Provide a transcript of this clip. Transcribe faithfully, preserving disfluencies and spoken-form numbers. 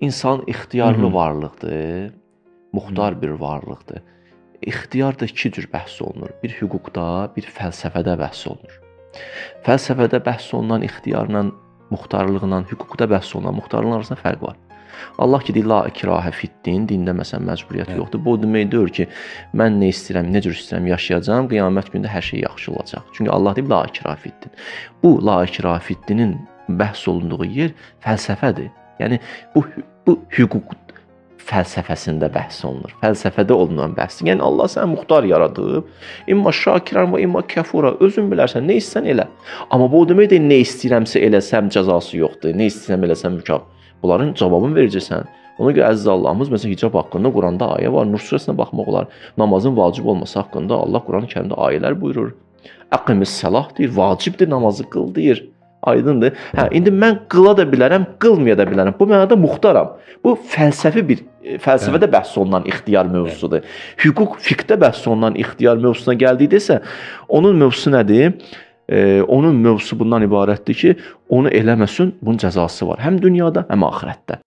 İnsan ixtiyarlı Hı -hı. varlıqdır, muxtar Hı -hı. bir varlıqdır. İxtiyar da iki cür bəhs olunur. Bir hüquqda, bir fəlsəfədə bəhs olunur. Fəlsəfədə bəhs olunan ixtiyarla, muxtarlıqla, hüquqda bəhs olunan muxtarlığın arasında fərq var. Allah ki, la ikrahə fiddin, dində məsələn məcburiyyət Hı -hı. yoxdur. Bu demək deyir ki, mən nə istəyirəm, nə cür istəyirəm yaşayacağam, qiyamət gündə hər şey yaxşı olacaq. Çünki Allah deyib la ikrahə fiddin. Bu la ikrahə fiddinin bəhs olunduğu yer fəlsəfədir. Yəni bu, bu hüquq fəlsəfəsində bəhs olunur. Fəlsəfədə olunan bəhs. Yəni Allah səni muxtar yaradıb. İmma şakiran və imma kəfura. Özün bilərsən, nə istəsən elə. Amma bu o demək deyil, nə istəyirəmsə eləsəm cəzası yoxdur. Nə istəyirəm eləsəm mükafat. Bunların cavabını verəcəksən. Ona görə əziz Allahımız məsələn hicab haqqında Quranda ayə var. Nur surəsinə baxmaq olar. Namazın vacib olması haqqında Allah Qurani-Kərimdə ayələr buyurur. Əqimissalah deyir, vacibdir namazı qıl deyir. Aydındır. Hə, indi mən qıla da bilərəm, qılmaya da bilərəm. Bu mənada muxtaram. Bu fəlsəfi bir, fəlsəfədə bəhs olunan ixtiyar mövzusudur. Hüquq fiqhdə bəhs olunan ixtiyar mövzusuna gəldikdə isə onun mövzusu nədir? Ee, onun mövzusu bundan ibarətdir ki, onu eləməsin, bunun cəzası var. Həm dünyada, həm axirətdə.